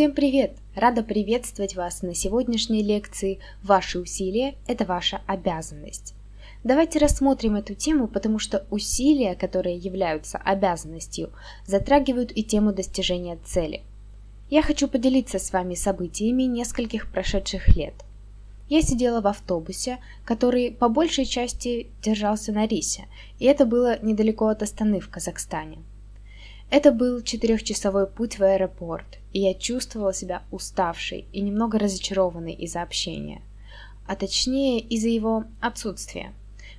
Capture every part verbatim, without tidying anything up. Всем привет! Рада приветствовать вас на сегодняшней лекции «Ваши усилия – это ваша обязанность». Давайте рассмотрим эту тему, потому что усилия, которые являются обязанностью, затрагивают и тему достижения цели. Я хочу поделиться с вами событиями нескольких прошедших лет. Я сидела в автобусе, который по большей части держался на рисе, и это было недалеко от Астаны в Казахстане. Это был четырехчасовой путь в аэропорт, и я чувствовала себя уставшей и немного разочарованной из-за общения, а точнее из-за его отсутствия.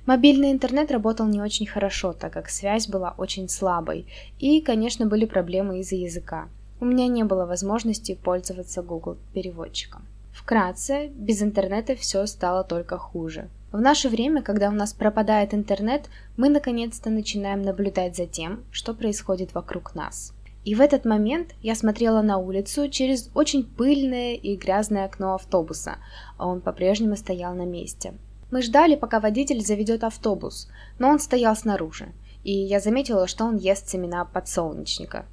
Мобильный интернет работал не очень хорошо, так как связь была очень слабой, и, конечно, были проблемы из-за языка. У меня не было возможности пользоваться Google переводчиком. Вкратце, без интернета все стало только хуже. В наше время, когда у нас пропадает интернет, мы наконец-то начинаем наблюдать за тем, что происходит вокруг нас. И в этот момент я смотрела на улицу через очень пыльное и грязное окно автобуса, а он по-прежнему стоял на месте. Мы ждали, пока водитель заведет автобус, но он стоял снаружи, и я заметила, что он ест семена подсолнечника.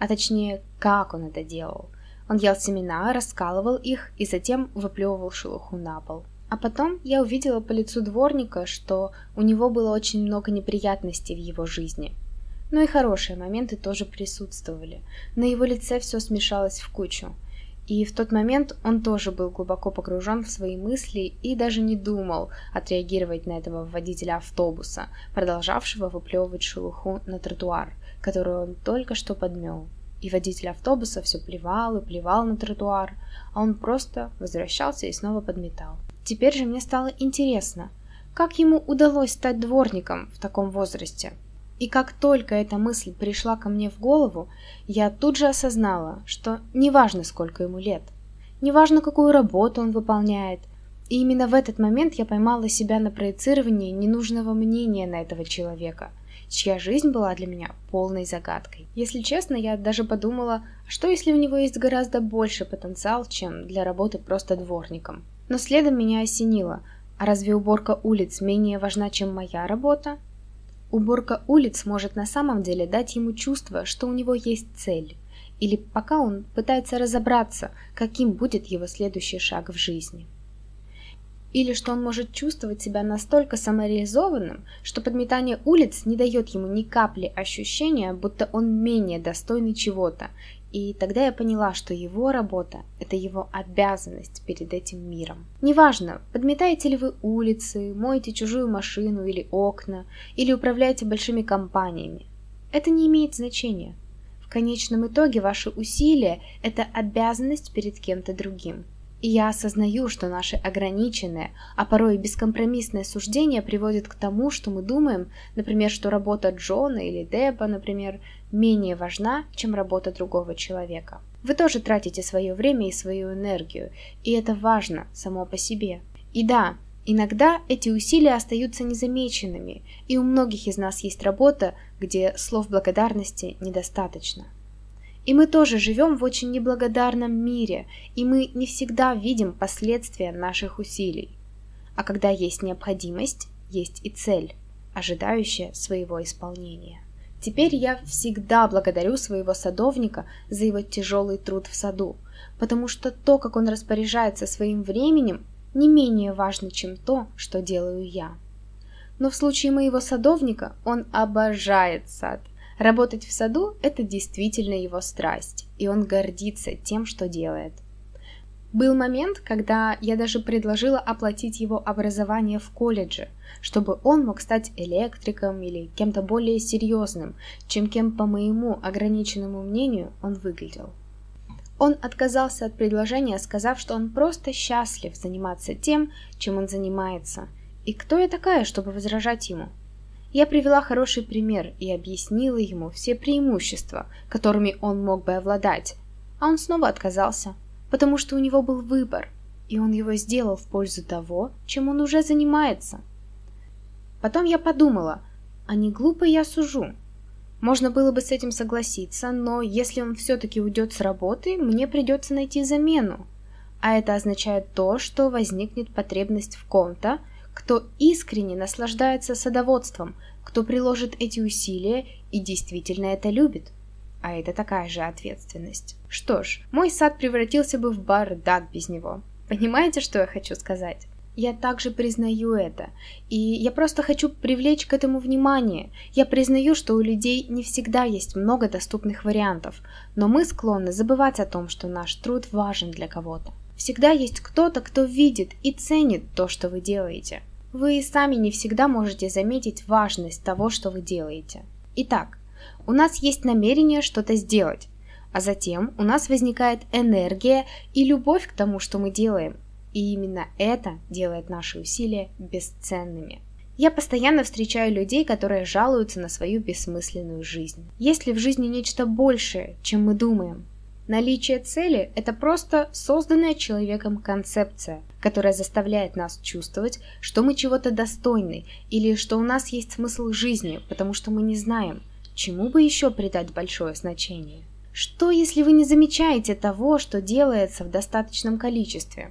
А точнее, как он это делал. Он ел семена, раскалывал их и затем выплевывал шелуху на пол. А потом я увидела по лицу дворника, что у него было очень много неприятностей в его жизни. Но и хорошие моменты тоже присутствовали. На его лице все смешалось в кучу. И в тот момент он тоже был глубоко погружен в свои мысли и даже не думал отреагировать на этого водителя автобуса, продолжавшего выплевывать шелуху на тротуар, которую он только что подмел. И водитель автобуса все плевал и плевал на тротуар, а он просто возвращался и снова подметал. Теперь же мне стало интересно, как ему удалось стать дворником в таком возрасте. И как только эта мысль пришла ко мне в голову, я тут же осознала, что неважно, сколько ему лет, неважно, какую работу он выполняет. И именно в этот момент я поймала себя на проецировании ненужного мнения на этого человека, чья жизнь была для меня полной загадкой. Если честно, я даже подумала, что если у него есть гораздо больше потенциал, чем для работы просто дворником. Но следом меня осенило, а разве уборка улиц менее важна, чем моя работа? Уборка улиц может на самом деле дать ему чувство, что у него есть цель, или пока он пытается разобраться, каким будет его следующий шаг в жизни. Или что он может чувствовать себя настолько самореализованным, что подметание улиц не дает ему ни капли ощущения, будто он менее достойный чего-то. И тогда я поняла, что его работа – это его обязанность перед этим миром. Неважно, подметаете ли вы улицы, моете чужую машину или окна, или управляете большими компаниями. Это не имеет значения. В конечном итоге ваши усилия – это обязанность перед кем-то другим. И я осознаю, что наше ограниченное, а порой и бескомпромиссное суждение приводит к тому, что мы думаем, например, что работа Джона или Деба, например, менее важна, чем работа другого человека. Вы тоже тратите свое время и свою энергию, и это важно само по себе. И да, иногда эти усилия остаются незамеченными, и у многих из нас есть работа, где слов благодарности недостаточно. И мы тоже живем в очень неблагодарном мире, и мы не всегда видим последствия наших усилий. А когда есть необходимость, есть и цель, ожидающая своего исполнения. Теперь я всегда благодарю своего садовника за его тяжелый труд в саду, потому что то, как он распоряжается своим временем, не менее важно, чем то, что делаю я. Но в случае моего садовника он обожает сад. Работать в саду – это действительно его страсть, и он гордится тем, что делает. Был момент, когда я даже предложила оплатить его образование в колледже, чтобы он мог стать электриком или кем-то более серьезным, чем кем, по моему ограниченному мнению, он выглядел. Он отказался от предложения, сказав, что он просто счастлив заниматься тем, чем он занимается. И кто я такая, чтобы возражать ему? Я привела хороший пример и объяснила ему все преимущества, которыми он мог бы обладать, а он снова отказался, потому что у него был выбор, и он его сделал в пользу того, чем он уже занимается. Потом я подумала, а не глупо я сужу. Можно было бы с этим согласиться, но если он все-таки уйдет с работы, мне придется найти замену. А это означает то, что возникнет потребность в ком-то, кто искренне наслаждается садоводством, кто приложит эти усилия и действительно это любит. а это такая же ответственность. Что ж, мой сад превратился бы в бардак без него. Понимаете, что я хочу сказать? Я также признаю это, и я просто хочу привлечь к этому внимание. Я признаю, что у людей не всегда есть много доступных вариантов, но мы склонны забывать о том, что наш труд важен для кого-то. Всегда есть кто-то, кто видит и ценит то, что вы делаете. Вы и сами не всегда можете заметить важность того, что вы делаете. Итак, у нас есть намерение что-то сделать, а затем у нас возникает энергия и любовь к тому, что мы делаем. И именно это делает наши усилия бесценными. Я постоянно встречаю людей, которые жалуются на свою бессмысленную жизнь. Есть ли в жизни нечто большее, чем мы думаем? Наличие цели – это просто созданная человеком концепция, которая заставляет нас чувствовать, что мы чего-то достойны или что у нас есть смысл жизни, потому что мы не знаем, чему бы еще придать большое значение. Что, если вы не замечаете того, что делается в достаточном количестве?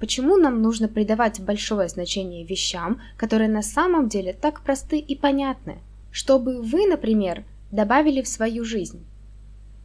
Почему нам нужно придавать большое значение вещам, которые на самом деле так просты и понятны? Что бы вы, например, добавили в свою жизнь?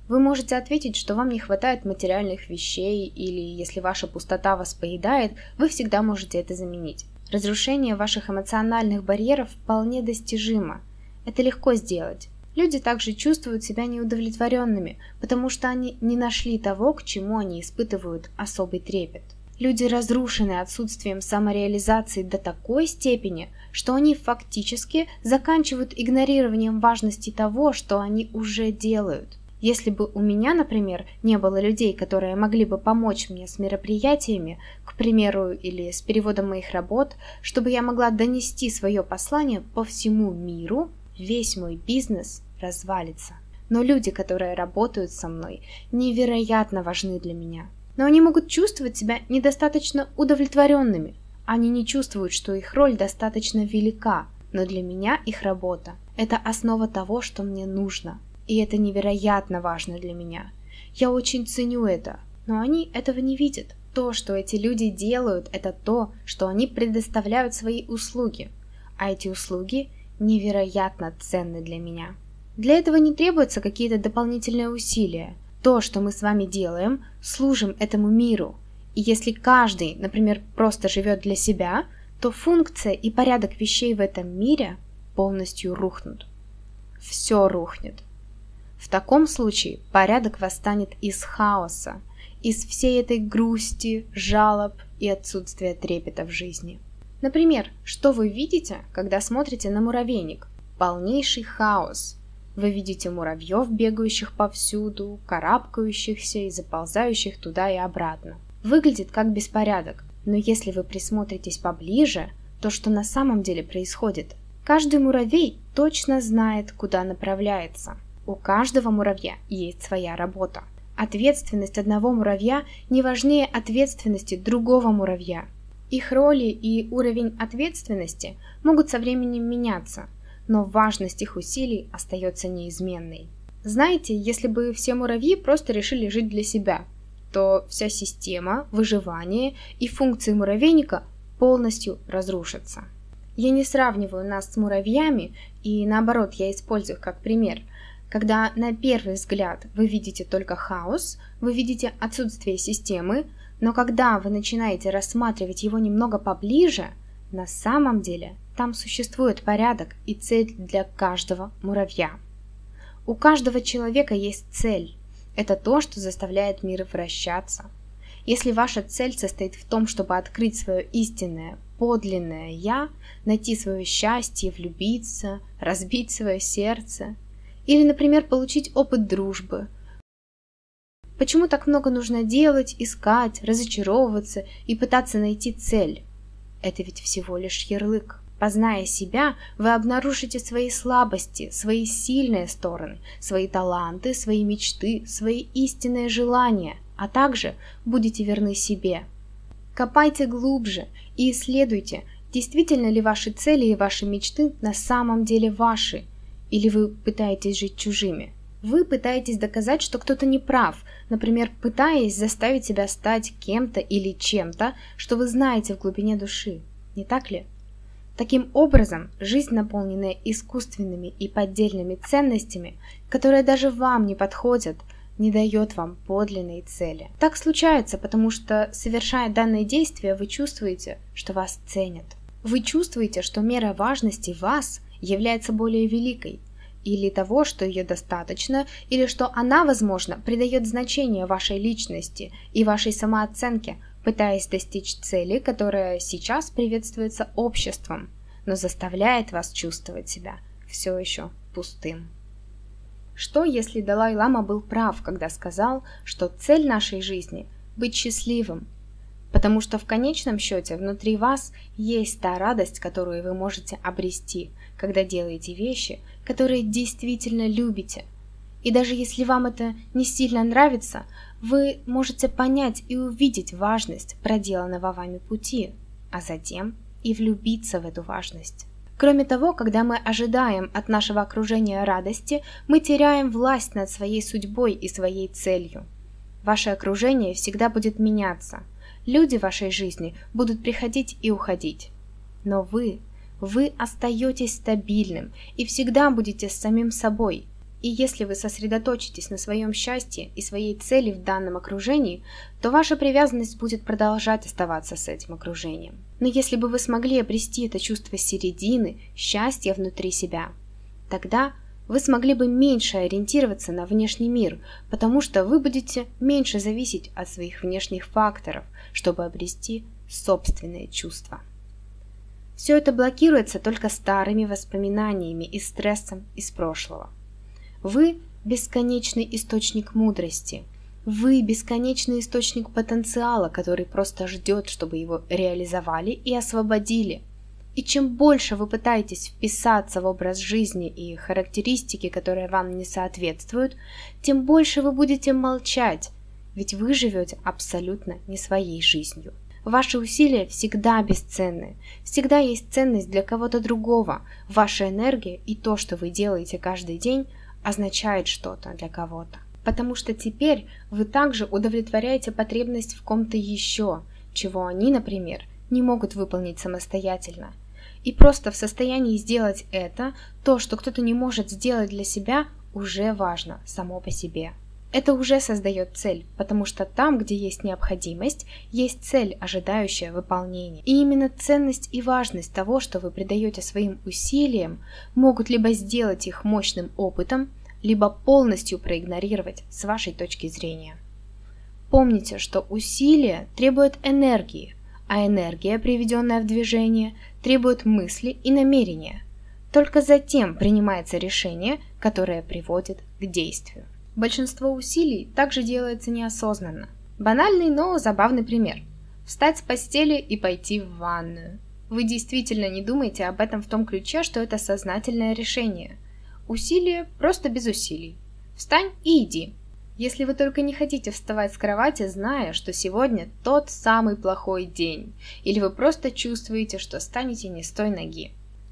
Вы можете ответить, что вам не хватает материальных вещей, или если ваша пустота вас поедает, вы всегда можете это заменить. Разрушение ваших эмоциональных барьеров вполне достижимо. Это легко сделать. Люди также чувствуют себя неудовлетворенными, потому что они не нашли того, к чему они испытывают особый трепет. Люди разрушены отсутствием самореализации до такой степени, что они фактически заканчивают игнорированием важности того, что они уже делают. Если бы у меня, например, не было людей, которые могли бы помочь мне с мероприятиями, к примеру, или с переводом моих работ, чтобы я могла донести свое послание по всему миру, весь мой бизнес развалится. Но люди, которые работают со мной, невероятно важны для меня. Но они могут чувствовать себя недостаточно удовлетворенными. Они не чувствуют, что их роль достаточно велика, но для меня их работа – это основа того, что мне нужно. И это невероятно важно для меня. Я очень ценю это, но они этого не видят. То, что эти люди делают, это то, что они предоставляют свои услуги. А эти услуги невероятно ценны для меня. Для этого не требуются какие-то дополнительные усилия. То, что мы с вами делаем, служим этому миру. И если каждый, например, просто живет для себя, то функция и порядок вещей в этом мире полностью рухнут. Все рухнет. В таком случае порядок восстанет из хаоса, из всей этой грусти, жалоб и отсутствия трепета в жизни. Например, что вы видите, когда смотрите на муравейник? Полнейший хаос. Вы видите муравьев, бегающих повсюду, карабкающихся и заползающих туда и обратно. Выглядит как беспорядок, но если вы присмотритесь поближе, то что на самом деле происходит? Каждый муравей точно знает, куда направляется. У каждого муравья есть своя работа. Ответственность одного муравья не важнее ответственности другого муравья. Их роли и уровень ответственности могут со временем меняться, но важность их усилий остается неизменной. Знаете, если бы все муравьи просто решили жить для себя, то вся система, выживание и функции муравейника полностью разрушатся. Я не сравниваю нас с муравьями, и наоборот, я использую как пример. Когда на первый взгляд вы видите только хаос, вы видите отсутствие системы, но когда вы начинаете рассматривать его немного поближе, на самом деле там существует порядок и цель для каждого муравья. У каждого человека есть цель. Это то, что заставляет мир вращаться. Если ваша цель состоит в том, чтобы открыть свое истинное, подлинное «я», найти свое счастье, влюбиться, разбить свое сердце, или, например, получить опыт дружбы. Почему так много нужно делать, искать, разочаровываться и пытаться найти цель? Это ведь всего лишь ярлык. Позная себя, вы обнаружите свои слабости, свои сильные стороны, свои таланты, свои мечты, свои истинные желания, а также будете верны себе. Копайте глубже и исследуйте, действительно ли ваши цели и ваши мечты на самом деле ваши, или вы пытаетесь жить чужими. Вы пытаетесь доказать, что кто-то не прав, например, пытаясь заставить себя стать кем-то или чем-то, что вы знаете в глубине души, не так ли? Таким образом, жизнь, наполненная искусственными и поддельными ценностями, которые даже вам не подходят, не дает вам подлинной цели. Так случается, потому что, совершая данные действия, вы чувствуете, что вас ценят. Вы чувствуете, что мера важности вас является более великой, или того, что ее достаточно, или что она, возможно, придает значение вашей личности и вашей самооценке, пытаясь достичь цели, которая сейчас приветствуется обществом, но заставляет вас чувствовать себя все еще пустым. Что, если Далай-лама был прав, когда сказал, что цель нашей жизни – быть счастливым? Потому что в конечном счете внутри вас есть та радость, которую вы можете обрести, когда делаете вещи, которые действительно любите. И даже если вам это не сильно нравится, вы можете понять и увидеть важность проделанного вами пути, а затем и влюбиться в эту важность. Кроме того, когда мы ожидаем от нашего окружения радости, мы теряем власть над своей судьбой и своей целью. Ваше окружение всегда будет меняться. Люди в вашей жизни будут приходить и уходить. Но вы, вы остаетесь стабильным и всегда будете с самим собой. И если вы сосредоточитесь на своем счастье и своей цели в данном окружении, то ваша привязанность будет продолжать оставаться с этим окружением. Но если бы вы смогли обрести это чувство середины, счастья внутри себя, тогда вы смогли бы меньше ориентироваться на внешний мир, потому что вы будете меньше зависеть от своих внешних факторов, чтобы обрести собственные чувства. Все это блокируется только старыми воспоминаниями и стрессом из прошлого. Вы – бесконечный источник мудрости. Вы – бесконечный источник потенциала, который просто ждет, чтобы его реализовали и освободили. И чем больше вы пытаетесь вписаться в образ жизни и характеристики, которые вам не соответствуют, тем больше вы будете молчать, ведь вы живете абсолютно не своей жизнью. Ваши усилия всегда бесценны, всегда есть ценность для кого-то другого. Ваша энергия и то, что вы делаете каждый день, означает что-то для кого-то. Потому что теперь вы также удовлетворяете потребность в ком-то еще, чего они, например, не могут выполнить самостоятельно. И просто в состоянии сделать это, то, что кто-то не может сделать для себя, уже важно само по себе. Это уже создает цель, потому что там, где есть необходимость, есть цель, ожидающая выполнения. И именно ценность и важность того, что вы придаете своим усилиям, могут либо сделать их мощным опытом, либо полностью проигнорировать с вашей точки зрения. Помните, что усилия требуют энергии, а энергия, приведенная в движение, требует мысли и намерения. Только затем принимается решение, которое приводит к действию. Большинство усилий также делается неосознанно. Банальный, но забавный пример. Встать с постели и пойти в ванную. Вы действительно не думаете об этом в том ключе, что это сознательное решение. Усилие просто без усилий. Встань и иди. Если вы только не хотите вставать с кровати, зная, что сегодня тот самый плохой день, или вы просто чувствуете, что станете не с той ноги.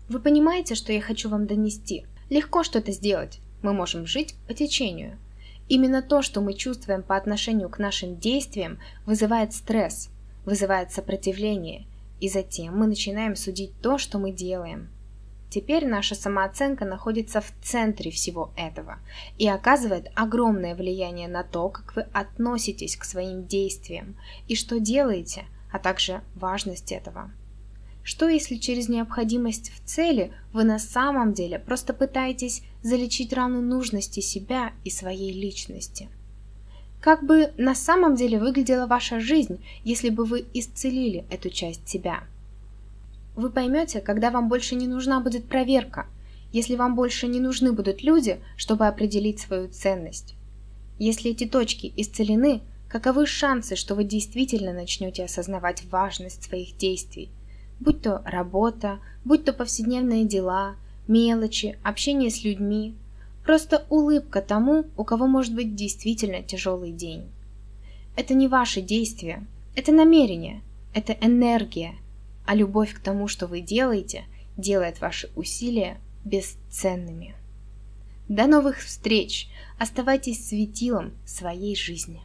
Вы понимаете, что я хочу вам донести? Легко что-то сделать. Мы можем жить по течению. Именно то, что мы чувствуем по отношению к нашим действиям, вызывает стресс, вызывает сопротивление, и затем мы начинаем судить то, что мы делаем. Теперь наша самооценка находится в центре всего этого и оказывает огромное влияние на то, как вы относитесь к своим действиям и что делаете, а также важность этого. Что если через необходимость в цели вы на самом деле просто пытаетесь залечить рану нужности себя и своей личности? Как бы на самом деле выглядела ваша жизнь, если бы вы исцелили эту часть себя? Вы поймете, когда вам больше не нужна будет проверка, если вам больше не нужны будут люди, чтобы определить свою ценность. Если эти точки исцелены, каковы шансы, что вы действительно начнете осознавать важность своих действий? Будь то работа, будь то повседневные дела, мелочи, общение с людьми, просто улыбка тому, у кого может быть действительно тяжелый день. Это не ваши действия, это намерение, это энергия, а любовь к тому, что вы делаете, делает ваши усилия бесценными. До новых встреч! Оставайтесь светилом своей жизни!